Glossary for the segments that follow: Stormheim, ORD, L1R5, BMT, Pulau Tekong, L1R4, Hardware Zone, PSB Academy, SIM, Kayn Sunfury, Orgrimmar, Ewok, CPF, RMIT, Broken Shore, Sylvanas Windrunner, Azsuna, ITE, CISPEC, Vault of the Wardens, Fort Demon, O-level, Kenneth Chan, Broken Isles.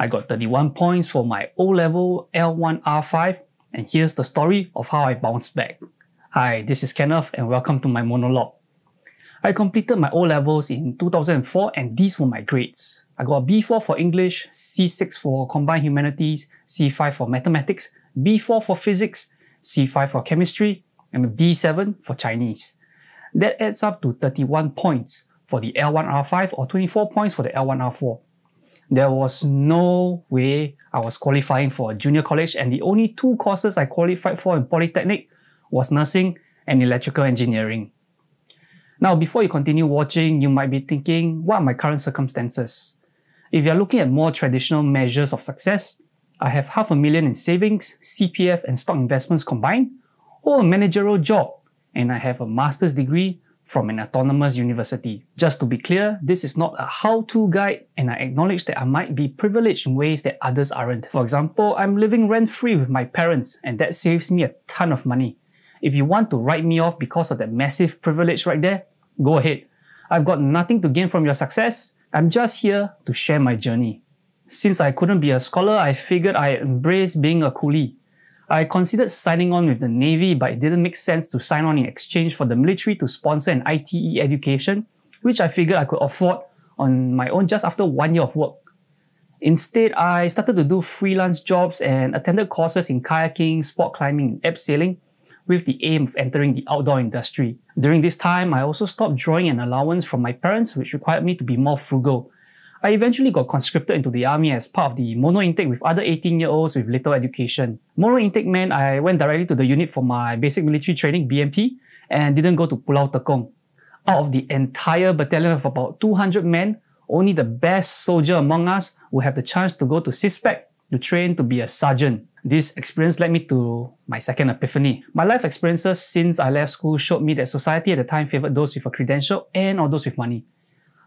I got 31 points for my O-level L1R5, and here's the story of how I bounced back. Hi, this is Kenneth and welcome to my monologue. I completed my O-levels in 2004 and these were my grades. I got a B4 for English, C6 for Combined Humanities, C5 for Mathematics, B4 for Physics, C5 for Chemistry, and a D7 for Chinese. That adds up to 31 points for the L1R5 or 24 points for the L1R4. There was no way I was qualifying for a junior college, and the only two courses I qualified for in Polytechnic was nursing and electrical engineering. Now, before you continue watching, you might be thinking, what are my current circumstances? If you're looking at more traditional measures of success, I have $500,000 in savings, CPF and stock investments combined, or a managerial job, and I have a master's degree from an autonomous university. Just to be clear, this is not a how-to guide, and I acknowledge that I might be privileged in ways that others aren't. For example, I'm living rent-free with my parents, and that saves me a ton of money. If you want to write me off because of that massive privilege right there, go ahead. I've got nothing to gain from your success. I'm just here to share my journey. Since I couldn't be a scholar, I figured I embraced being a coolie. I considered signing on with the Navy, but it didn't make sense to sign on in exchange for the military to sponsor an ITE education, which I figured I could afford on my own just after 1 year of work. Instead, I started to do freelance jobs and attended courses in kayaking, sport climbing, and abseiling, with the aim of entering the outdoor industry. During this time, I also stopped drawing an allowance from my parents, which required me to be more frugal. I eventually got conscripted into the army as part of the mono intake with other 18-year-olds with little education. Mono intake meant I went directly to the unit for my basic military training, BMT, and didn't go to Pulau Tekong. Out of the entire battalion of about 200 men, only the best soldier among us would have the chance to go to CISPEC to train to be a sergeant. This experience led me to my second epiphany. My life experiences since I left school showed me that society at the time favoured those with a credential and or those with money.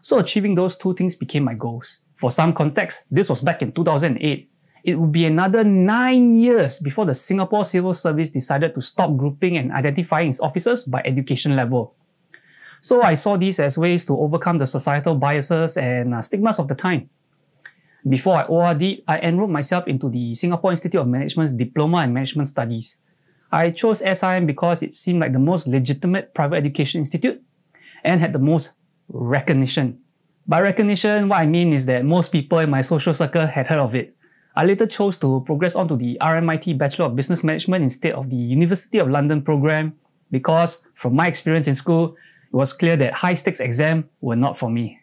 So achieving those two things became my goals. For some context, this was back in 2008. It would be another 9 years before the Singapore Civil Service decided to stop grouping and identifying its officers by education level. So I saw these as ways to overcome the societal biases and stigmas of the time. Before I ORD, I enrolled myself into the Singapore Institute of Management's Diploma in Management Studies. I chose SIM because it seemed like the most legitimate private education institute and had the most recognition. By recognition, what I mean is that most people in my social circle had heard of it. I later chose to progress on to the RMIT Bachelor of Business Management instead of the University of London program because, from my experience in school, it was clear that high-stakes exams were not for me.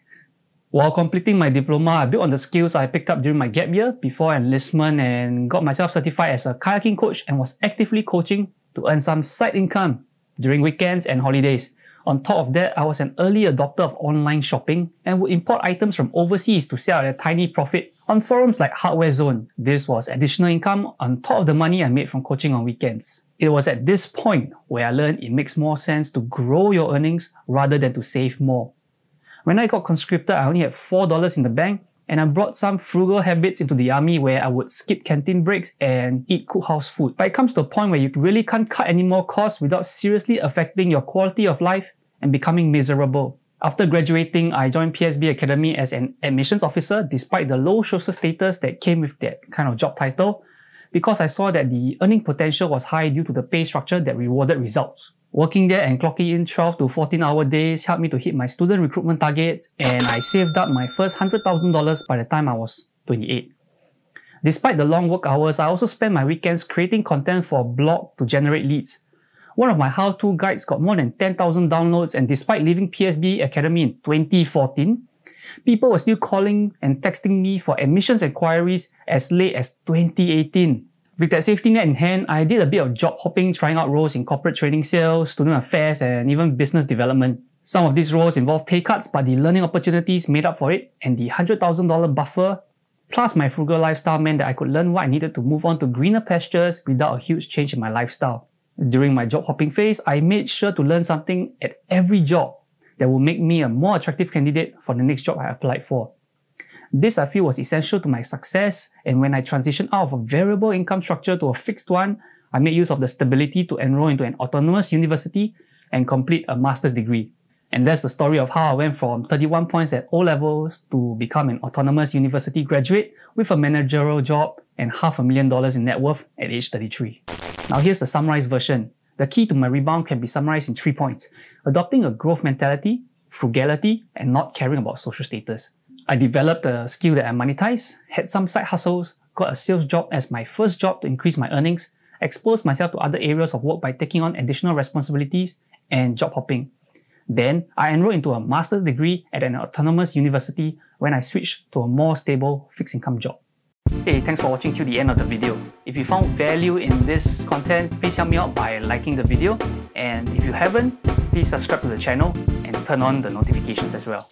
While completing my diploma, I built on the skills I picked up during my gap year before enlistment and got myself certified as a kayaking coach and was actively coaching to earn some side income during weekends and holidays. On top of that, I was an early adopter of online shopping and would import items from overseas to sell at a tiny profit on forums like Hardware Zone. This was additional income on top of the money I made from coaching on weekends. It was at this point where I learned it makes more sense to grow your earnings rather than to save more. When I got conscripted, I only had $4 in the bank, and I brought some frugal habits into the army where I would skip canteen breaks and eat cookhouse food. But it comes to a point where you really can't cut any more costs without seriously affecting your quality of life and becoming miserable. After graduating, I joined PSB Academy as an admissions officer despite the low social status that came with that kind of job title, because I saw that the earning potential was high due to the pay structure that rewarded results. Working there and clocking in 12 to 14-hour days helped me to hit my student recruitment targets, and I saved up my first $100,000 by the time I was 28. Despite the long work hours, I also spent my weekends creating content for a blog to generate leads. One of my how-to guides got more than 10,000 downloads, and despite leaving PSB Academy in 2014, people were still calling and texting me for admissions inquiries as late as 2018. With that safety net in hand, I did a bit of job hopping, trying out roles in corporate training sales, student affairs, and even business development. Some of these roles involved pay cuts, but the learning opportunities made up for it, and the $100,000 buffer, plus my frugal lifestyle meant that I could learn what I needed to move on to greener pastures without a huge change in my lifestyle. During my job hopping phase, I made sure to learn something at every job that would make me a more attractive candidate for the next job I applied for. This, I feel, was essential to my success, and when I transitioned out of a variable income structure to a fixed one, I made use of the stability to enroll into an autonomous university and complete a master's degree. And that's the story of how I went from 31 points at O-levels to become an autonomous university graduate with a managerial job and $500,000 in net worth at age 33. Now here's the summarized version. The key to my rebound can be summarized in 3 points: adopting a growth mentality, frugality, and not caring about social status. I developed a skill that I monetized, had some side hustles, got a sales job as my first job to increase my earnings, exposed myself to other areas of work by taking on additional responsibilities, and job hopping. Then, I enrolled into a master's degree at an autonomous university when I switched to a more stable fixed income job. Hey, thanks for watching till the end of the video. If you found value in this content, please help me out by liking the video. And if you haven't, please subscribe to the channel and turn on the notifications as well.